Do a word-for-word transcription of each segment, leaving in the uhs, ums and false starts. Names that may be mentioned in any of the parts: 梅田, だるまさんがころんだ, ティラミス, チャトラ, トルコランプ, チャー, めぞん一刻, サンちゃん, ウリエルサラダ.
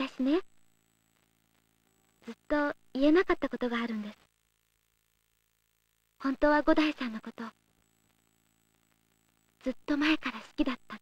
私ね、ずっと言えなかったことがあるんです。本当は五代さんのことずっと前から好きだった。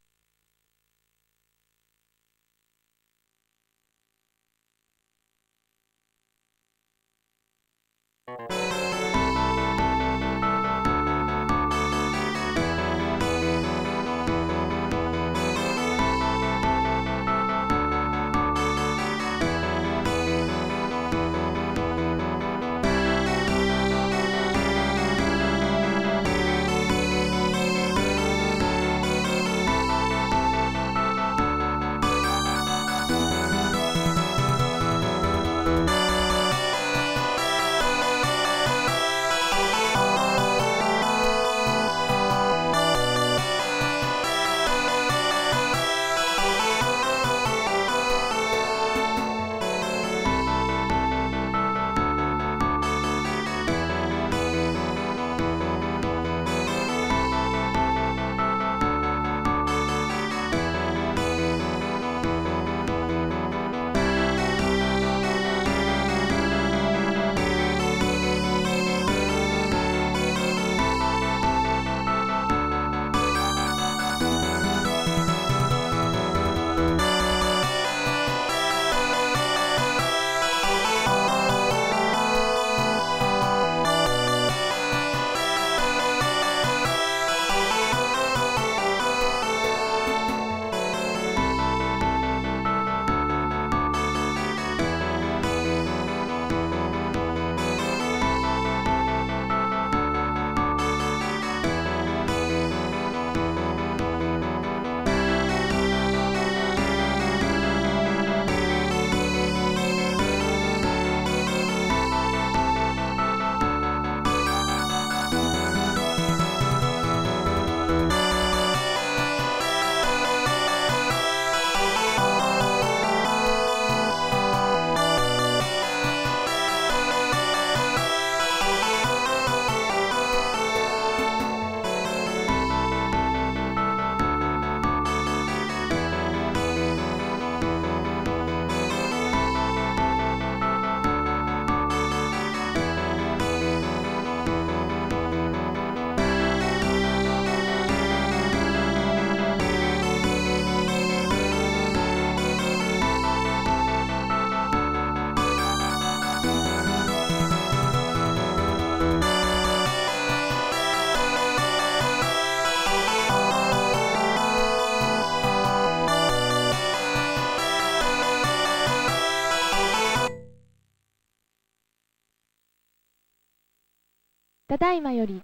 ただいまより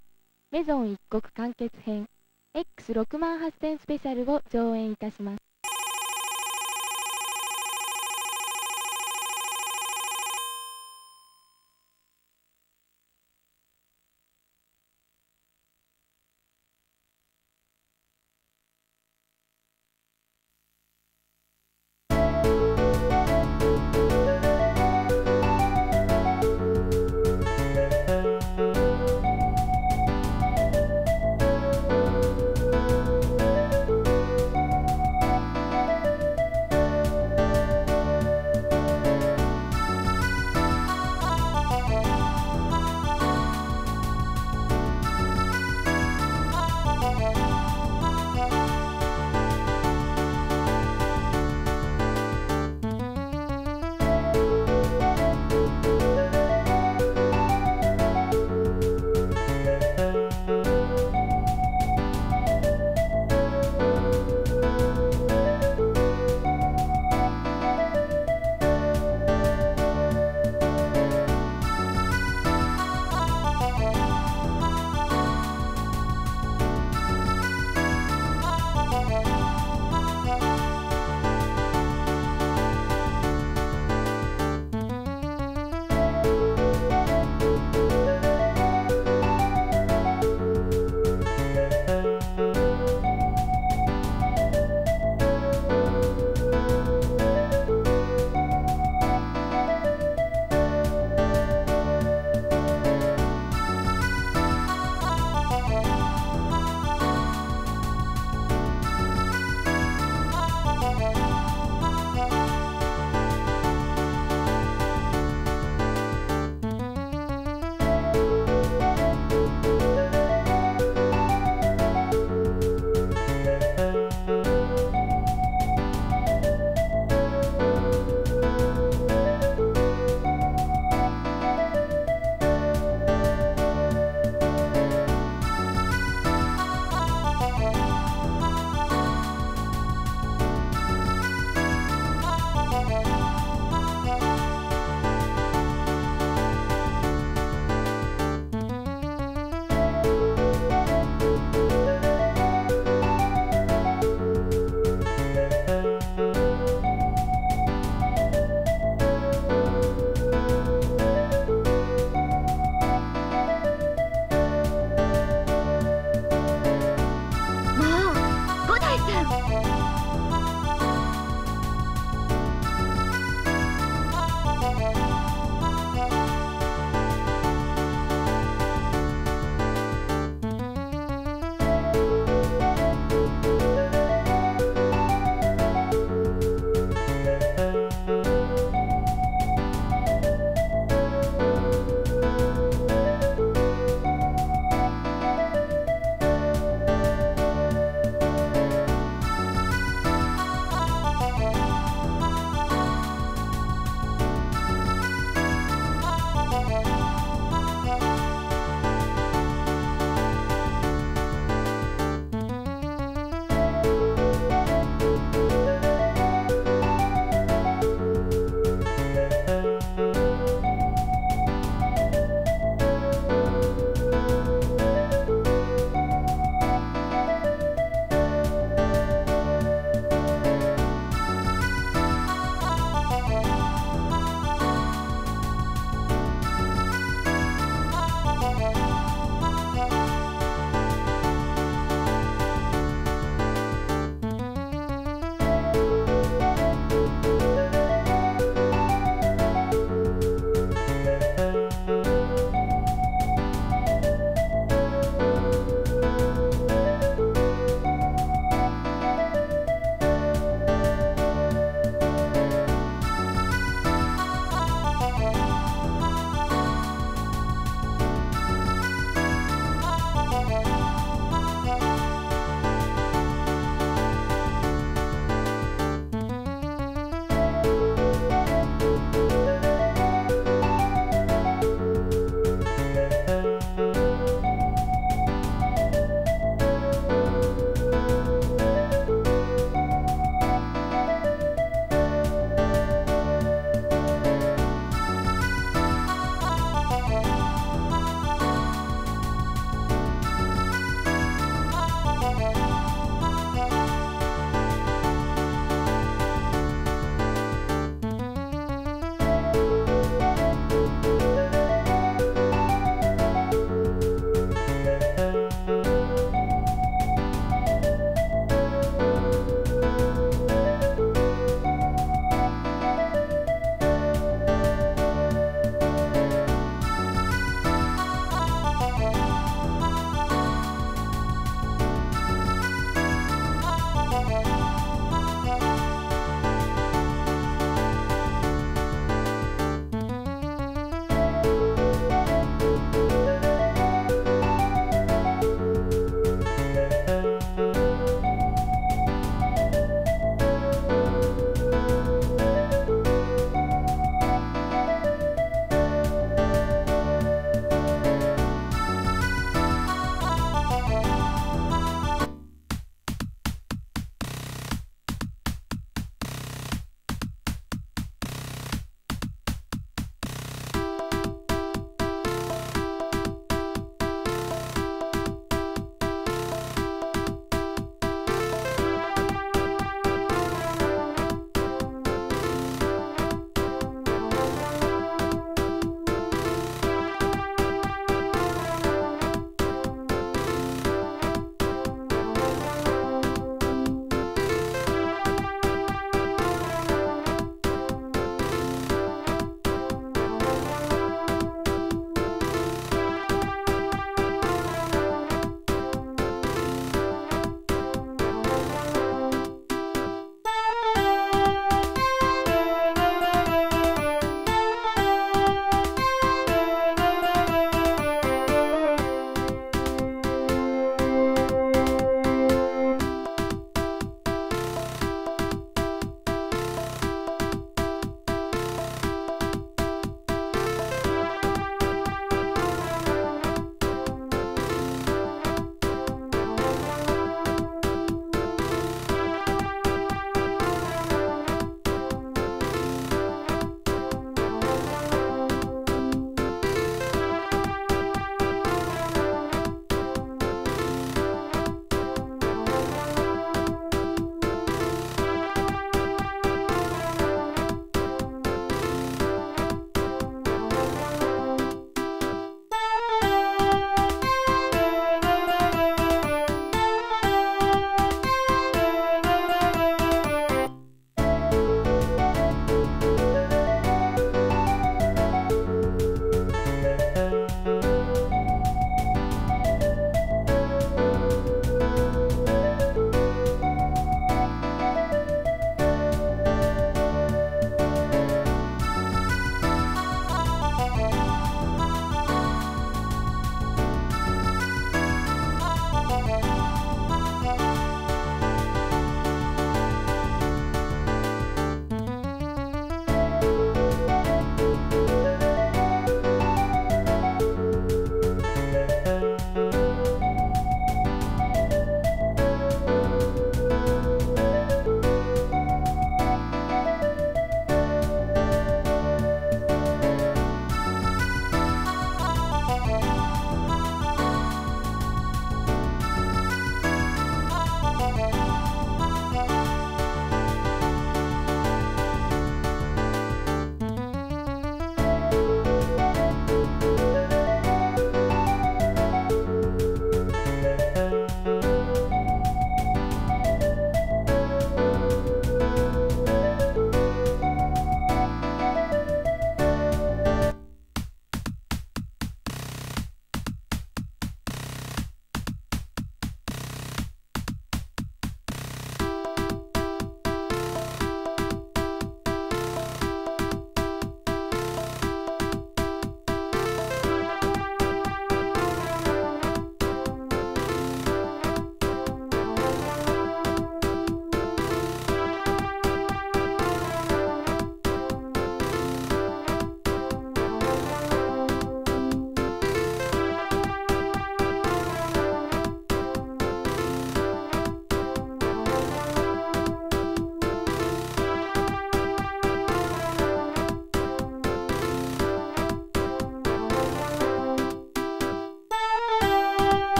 メゾン一国完結編 エックスろくまんはっせん スペシャルを上演いたします。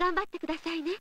頑張ってくださいね。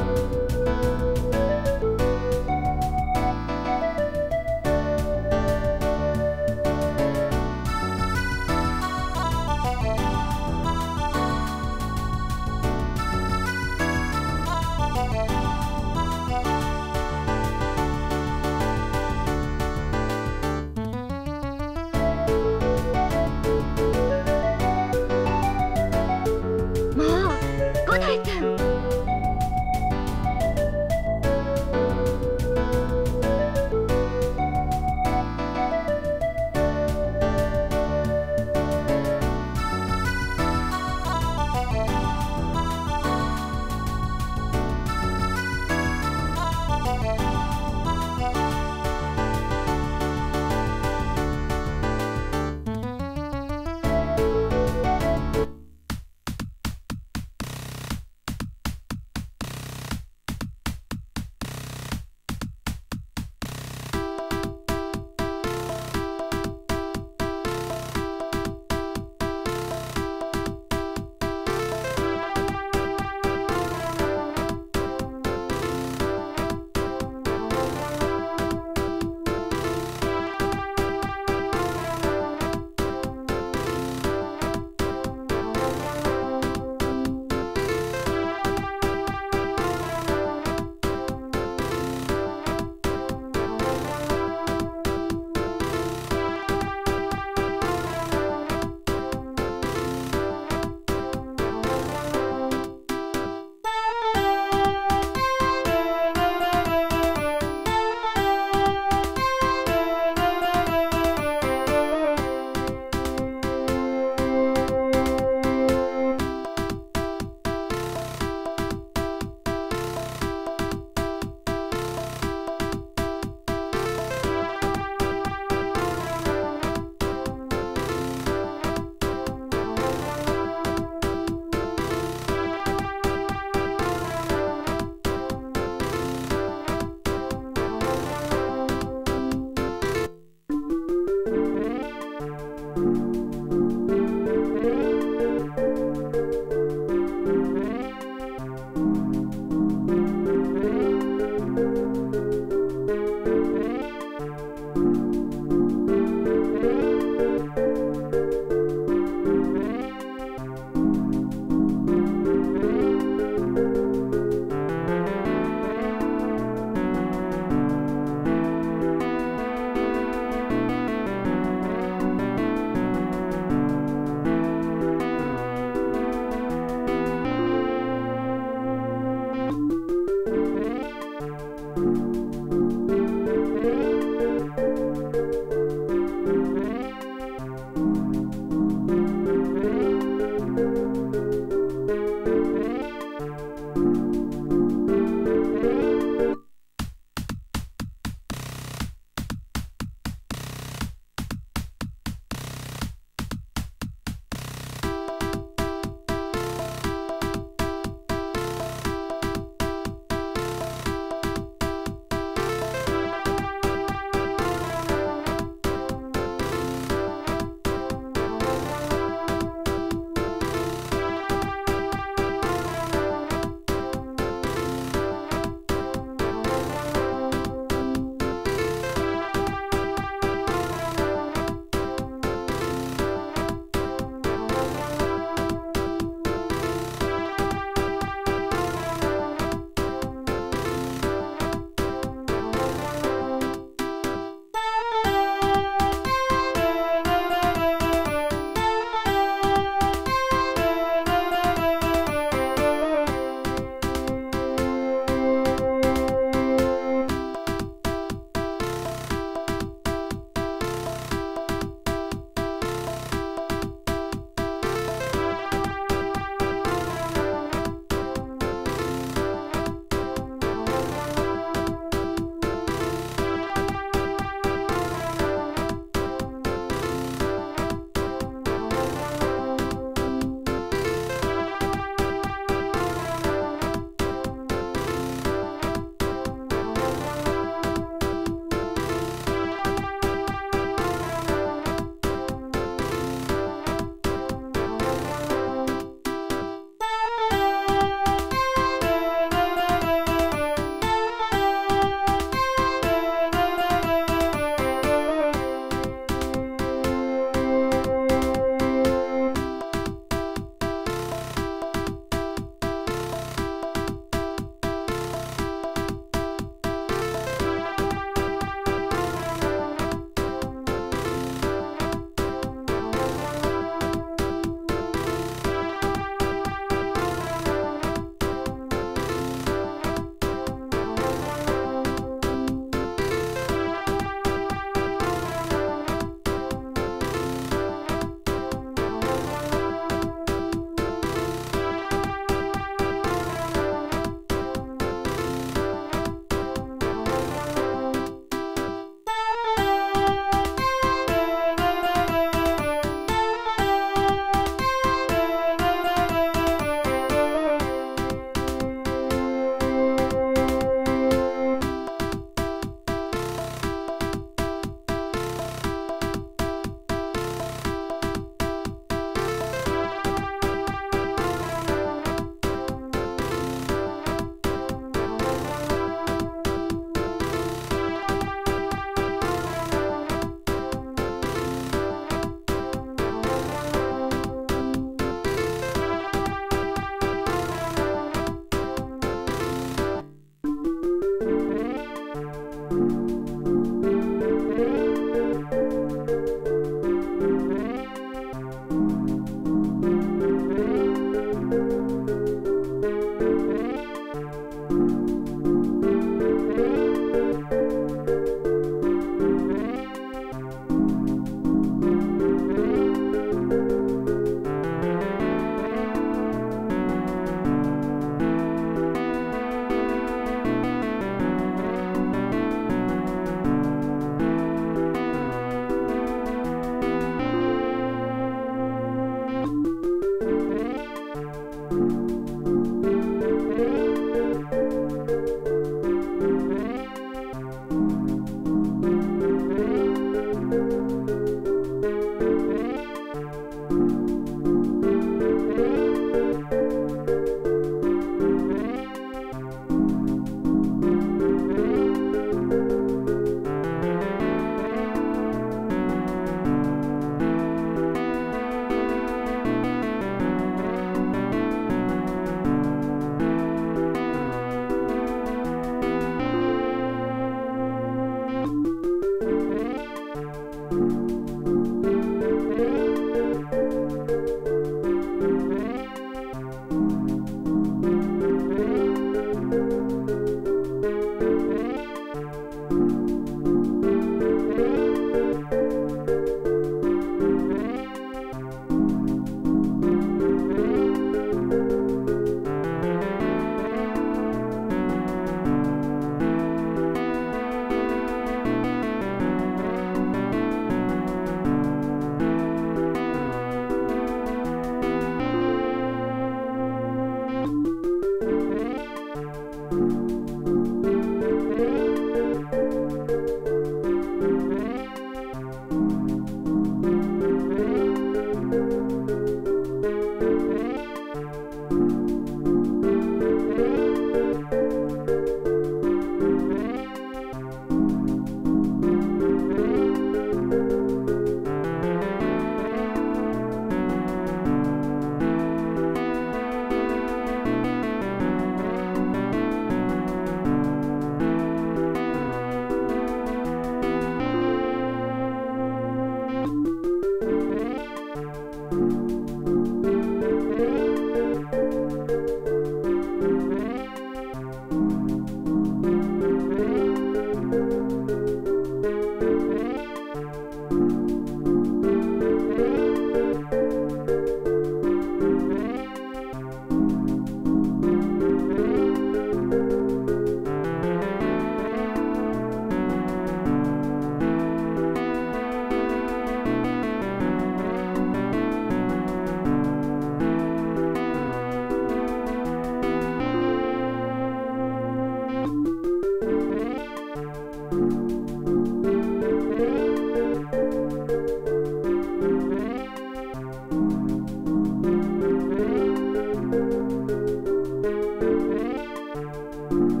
Thank you.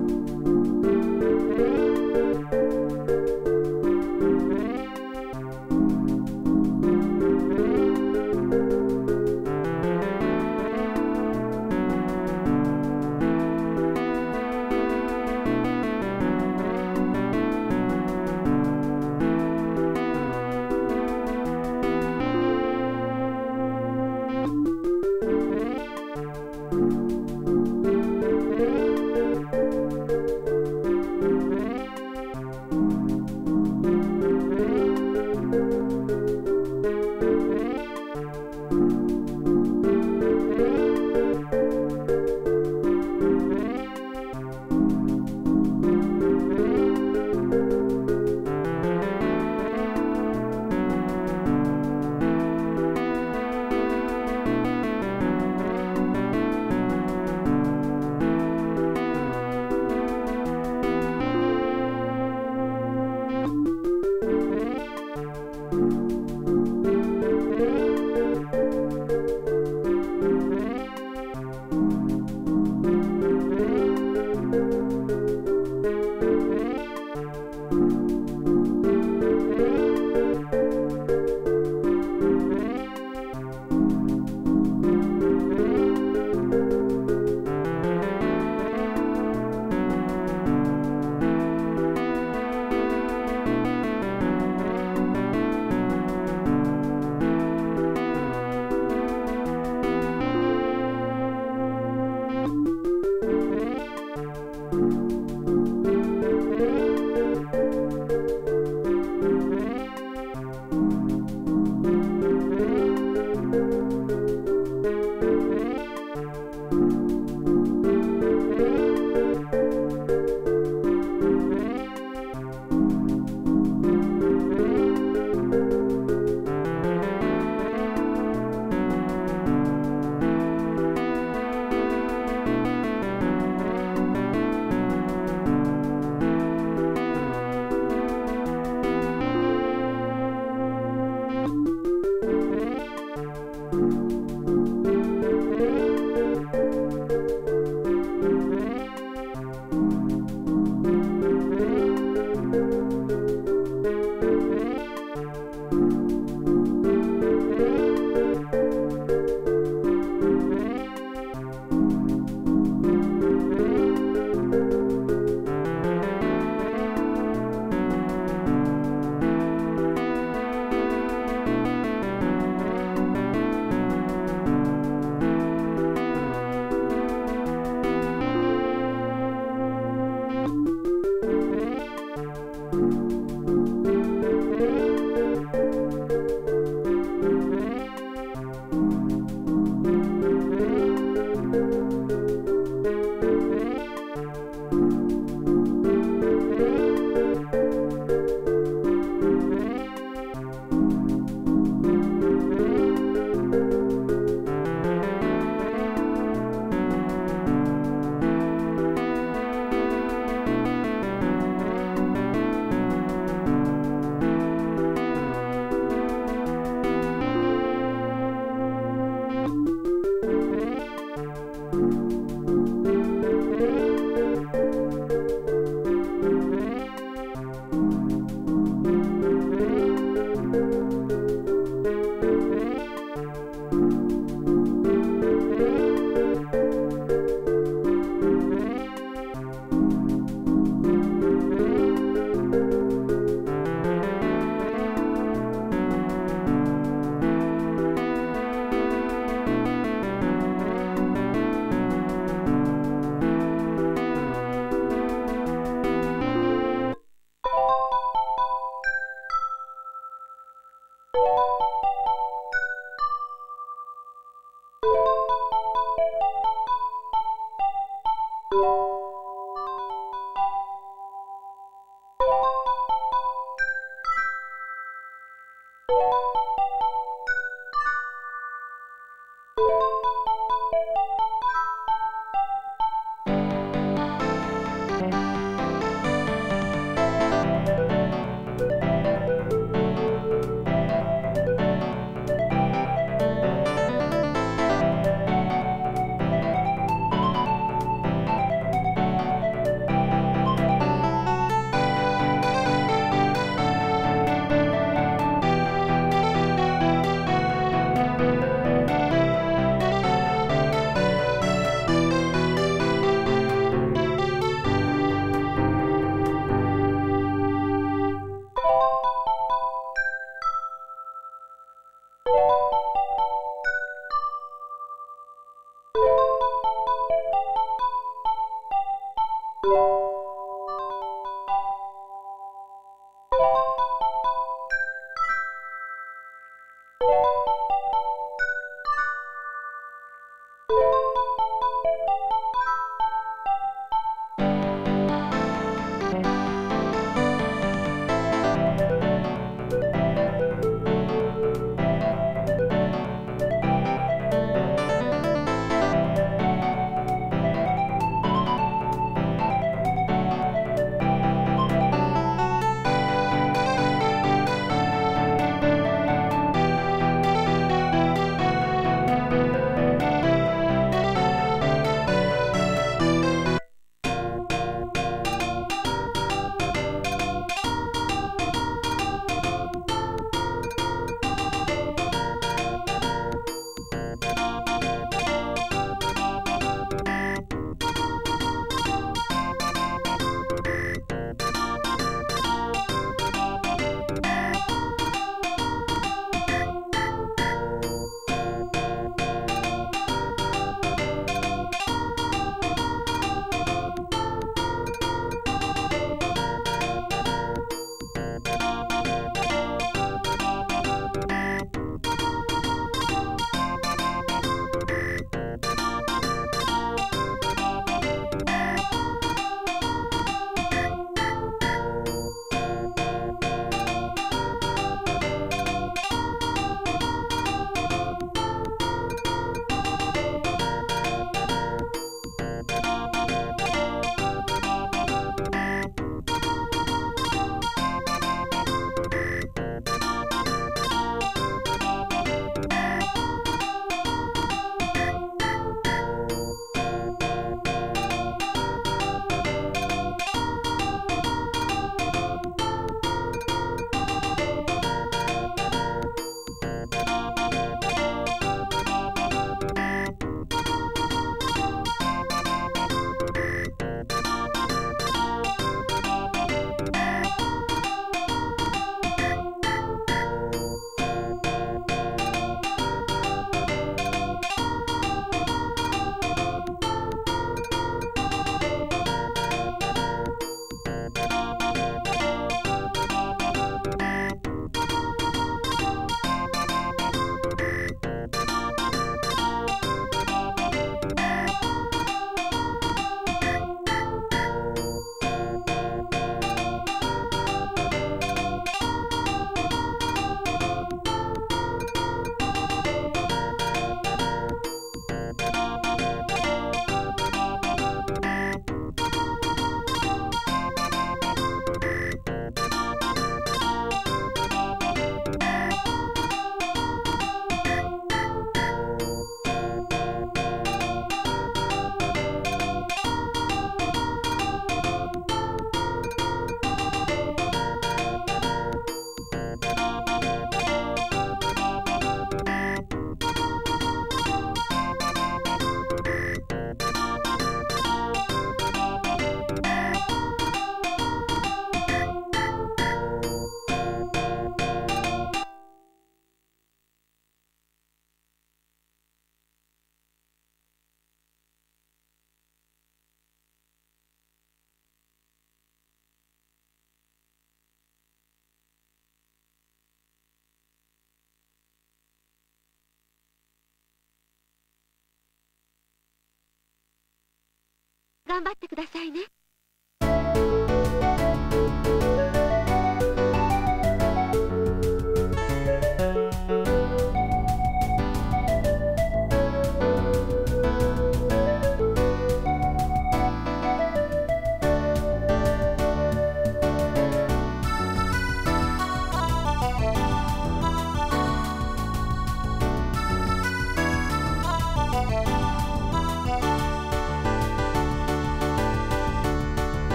頑張ってくださいね。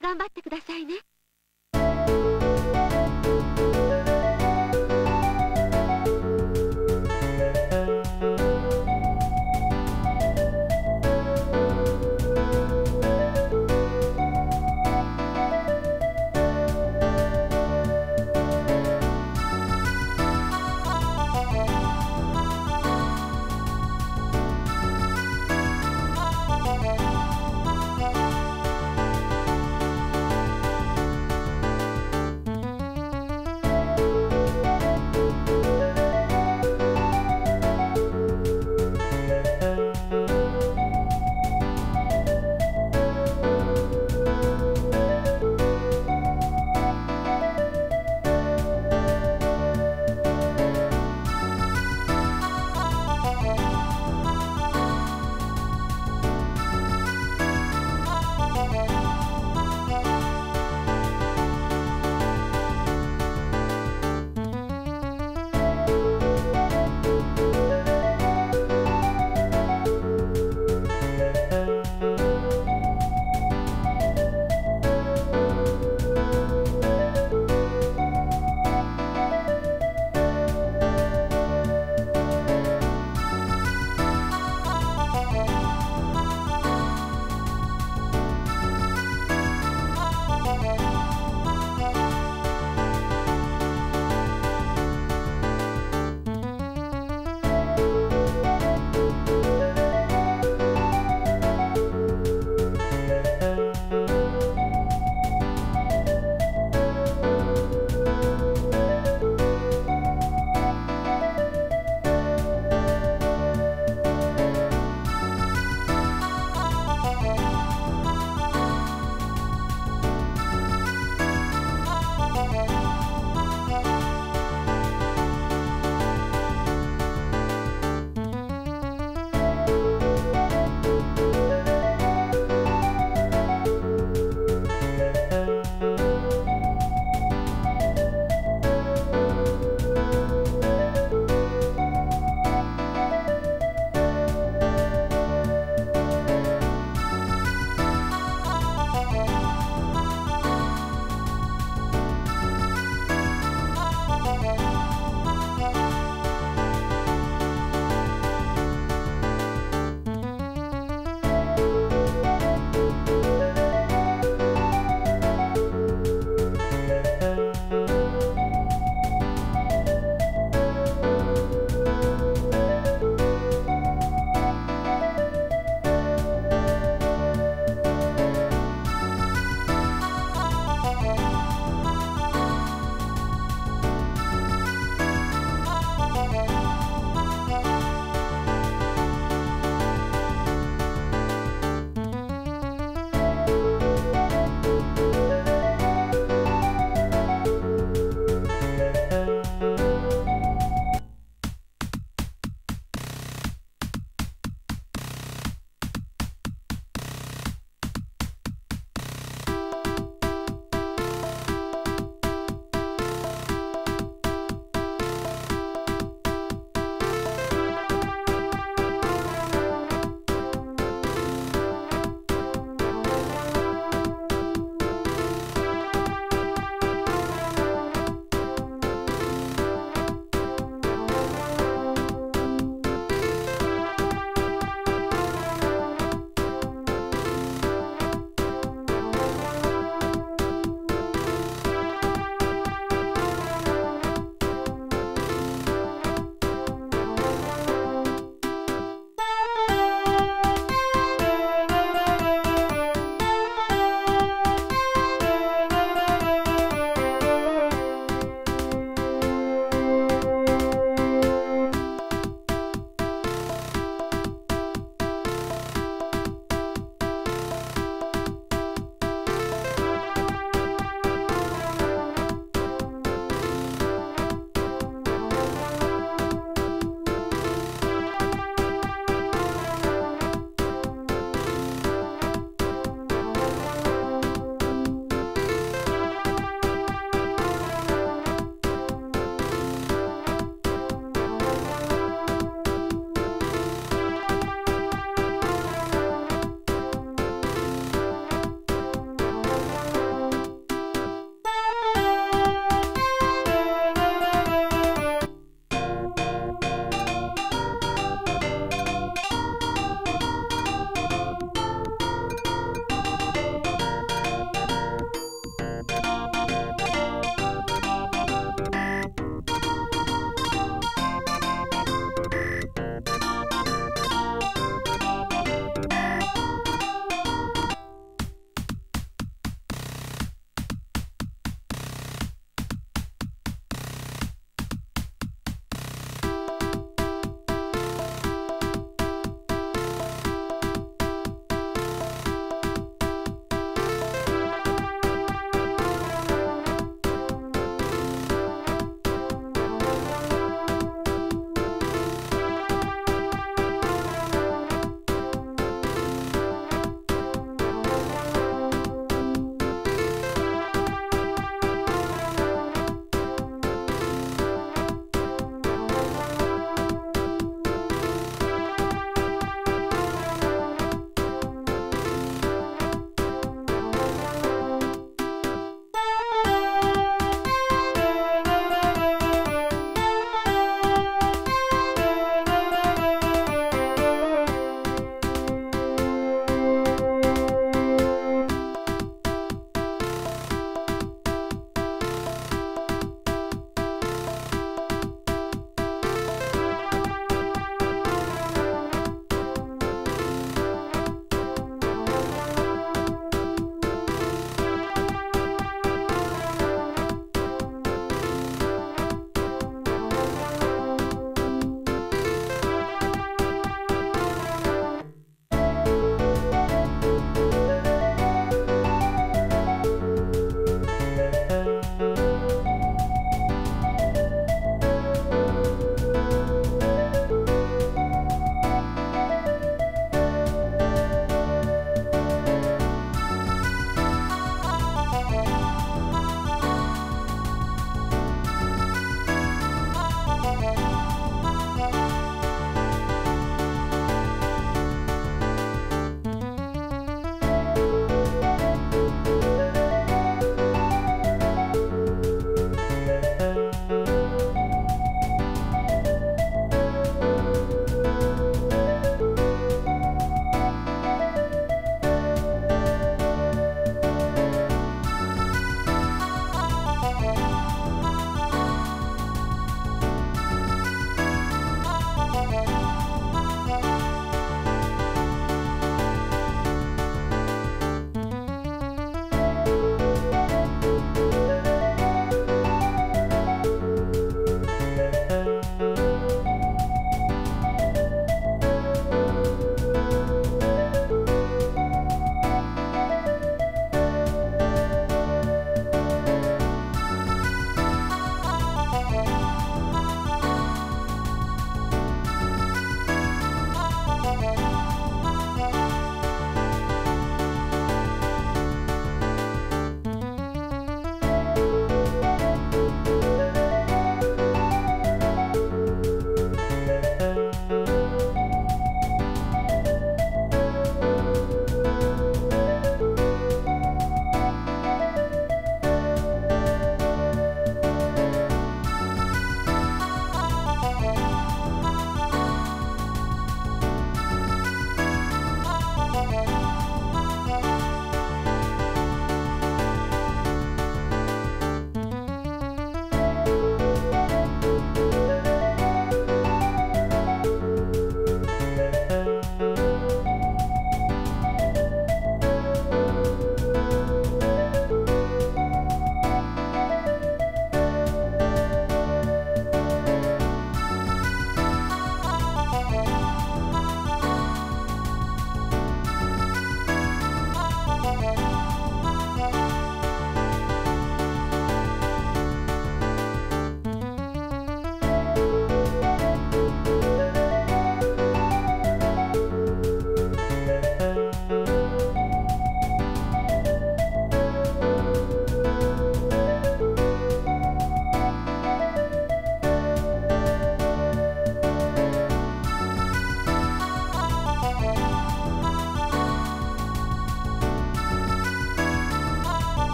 頑張ってくださいね。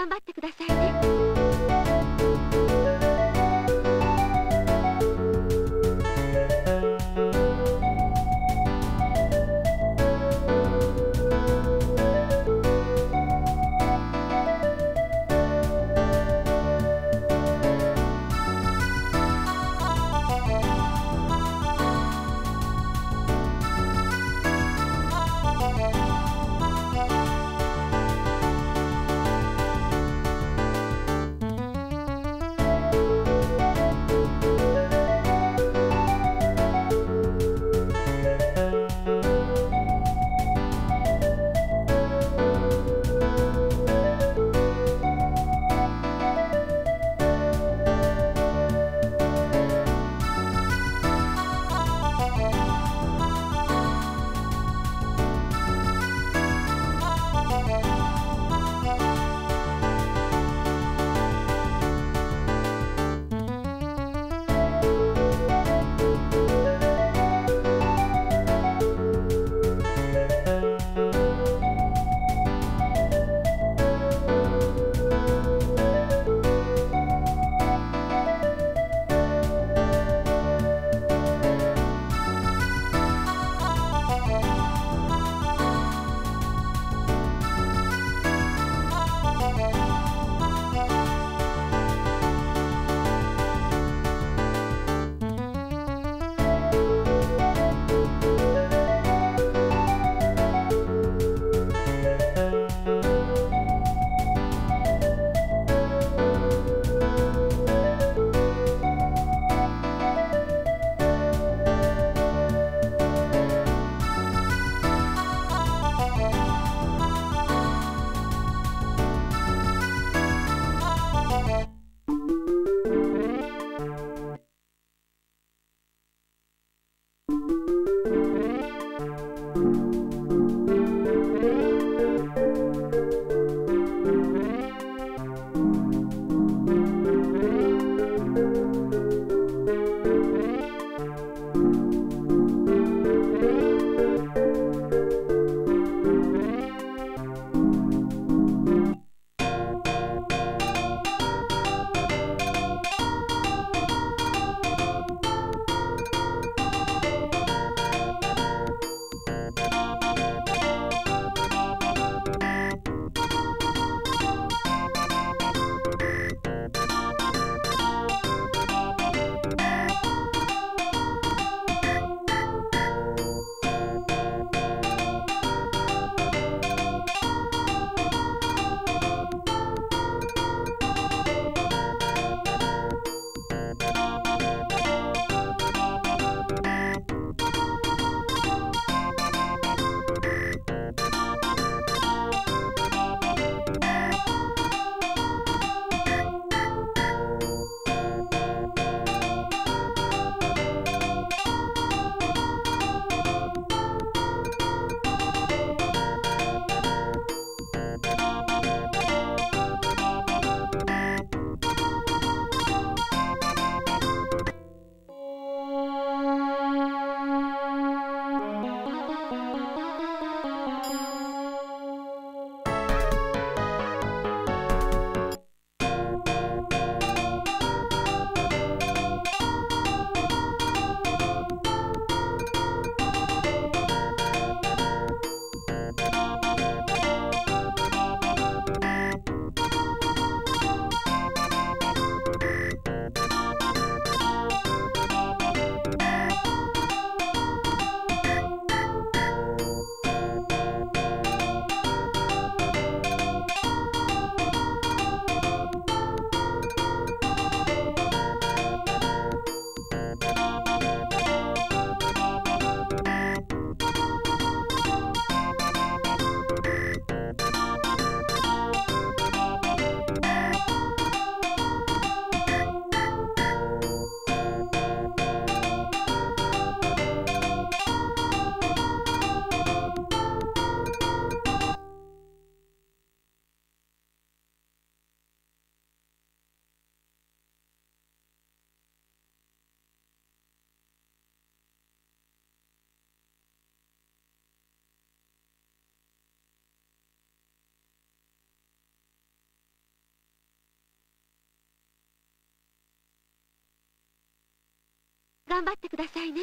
頑張ってくださいね。頑張ってくださいね。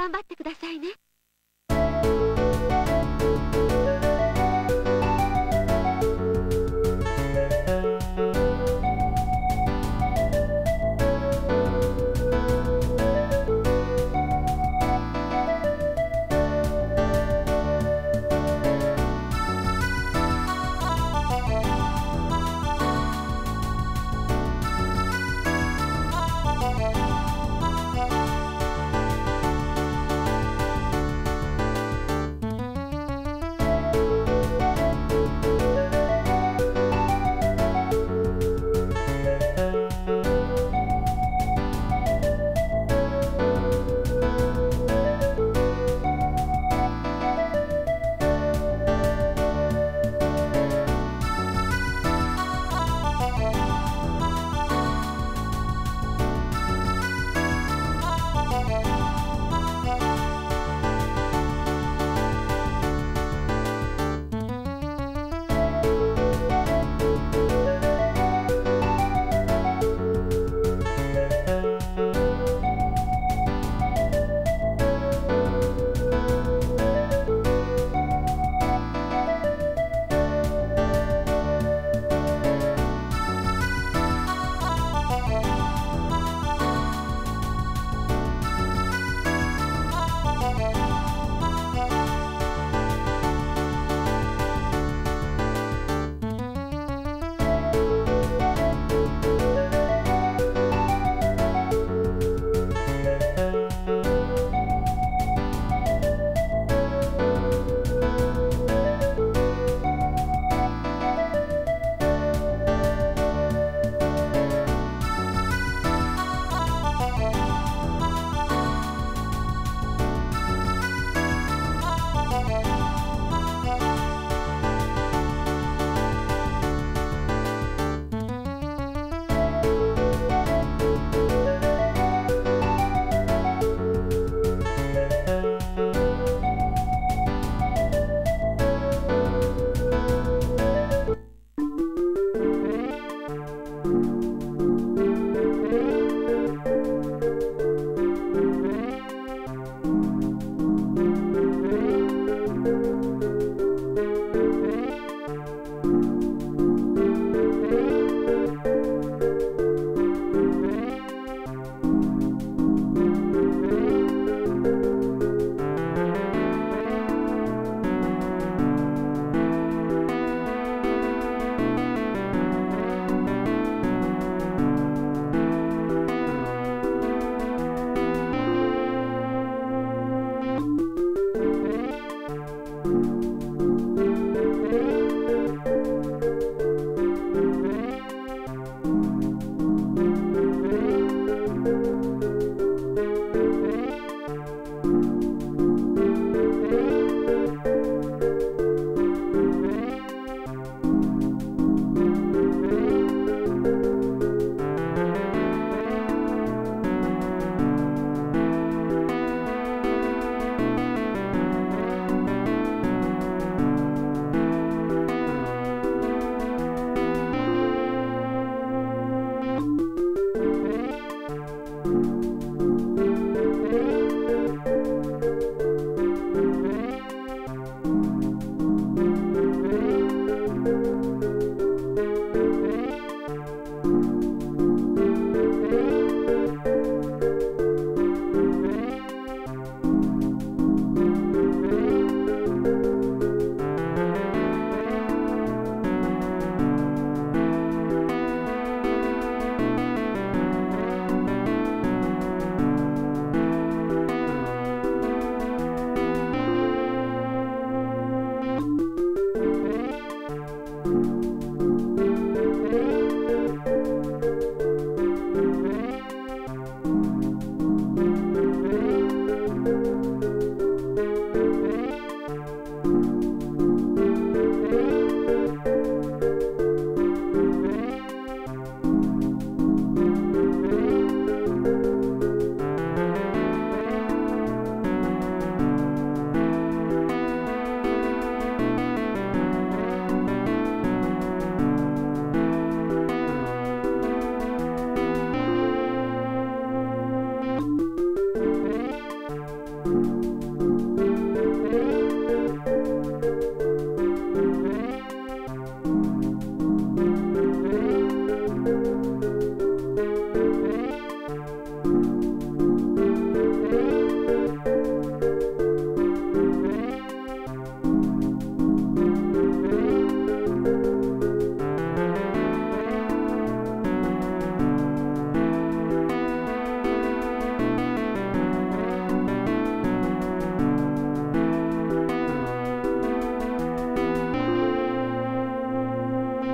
頑張ってくださいね。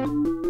You.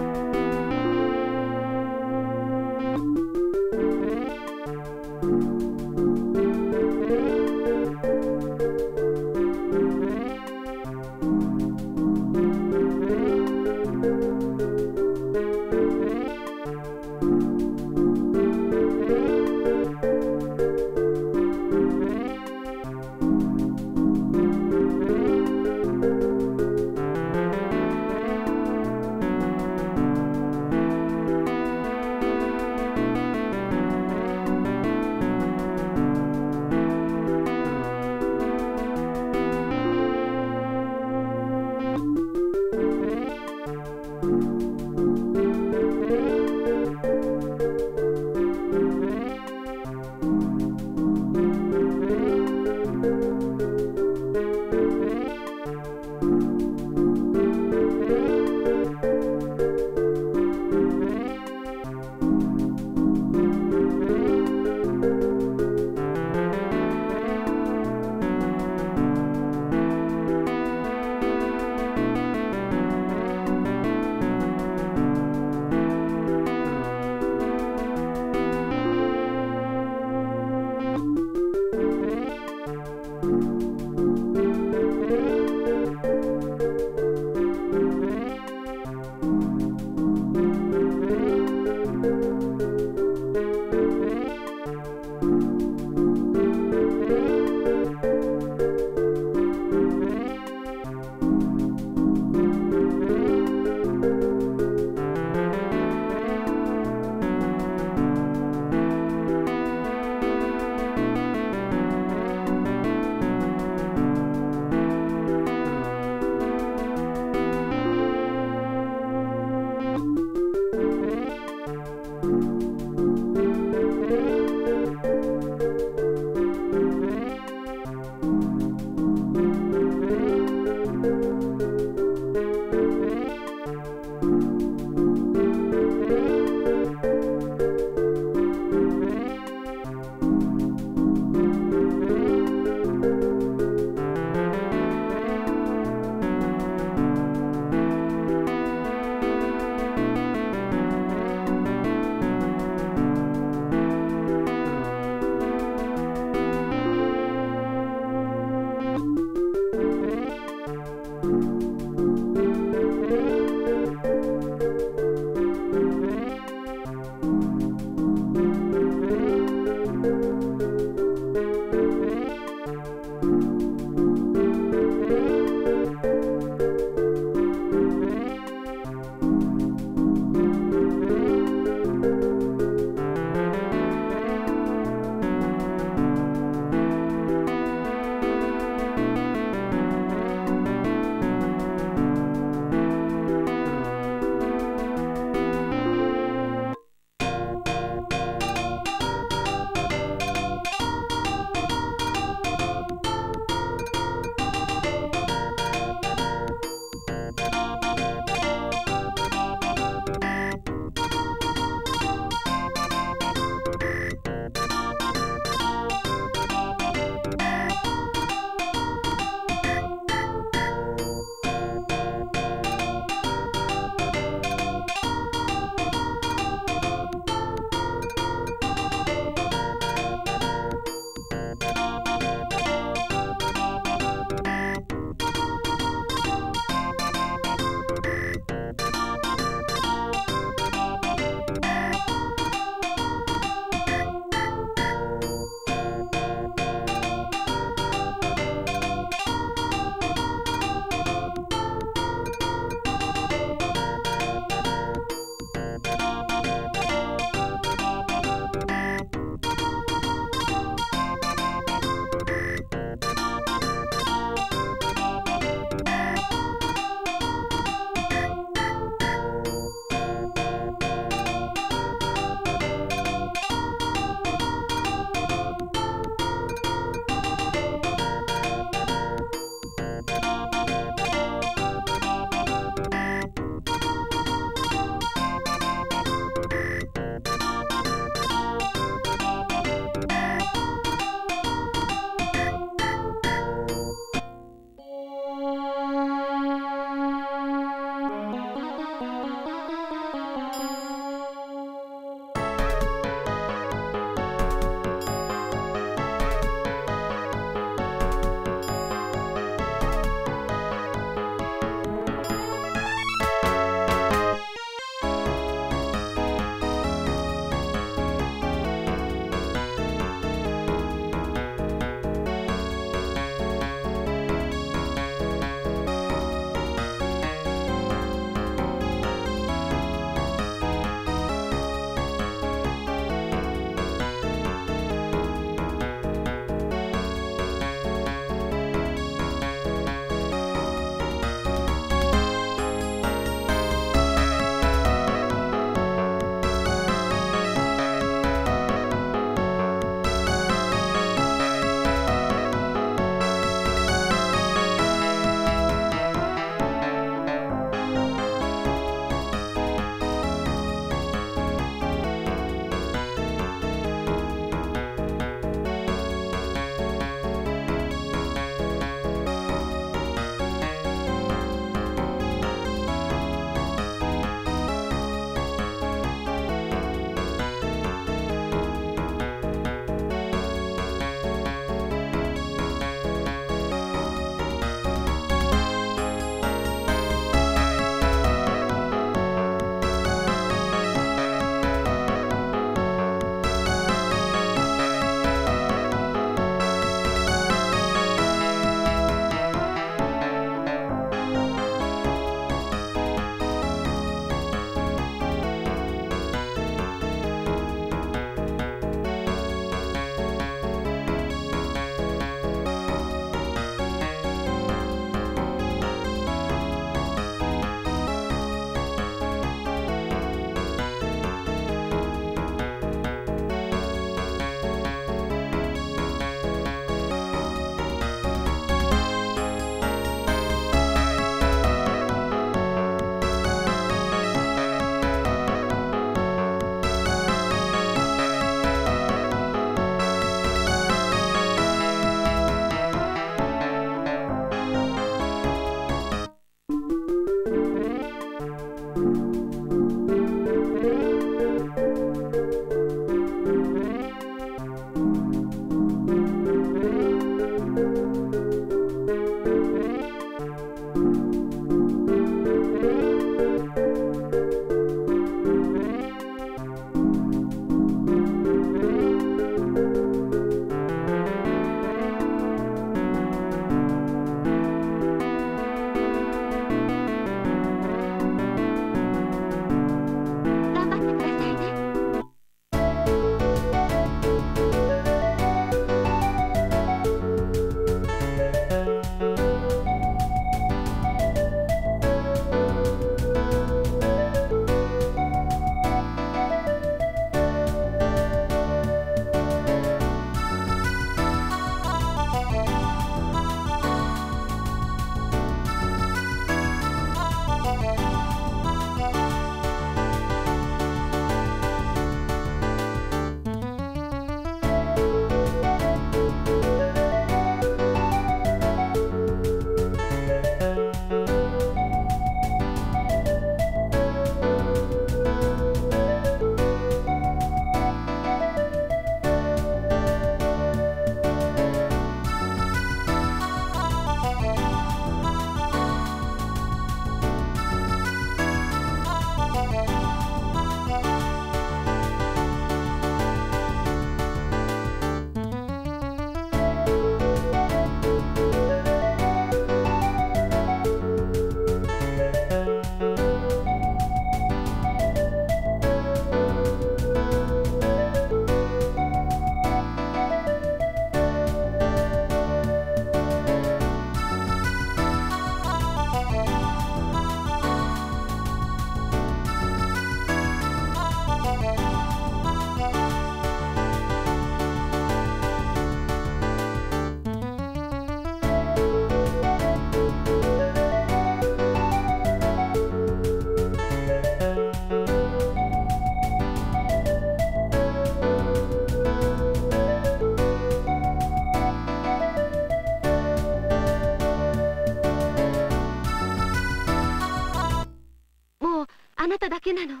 なただけなの。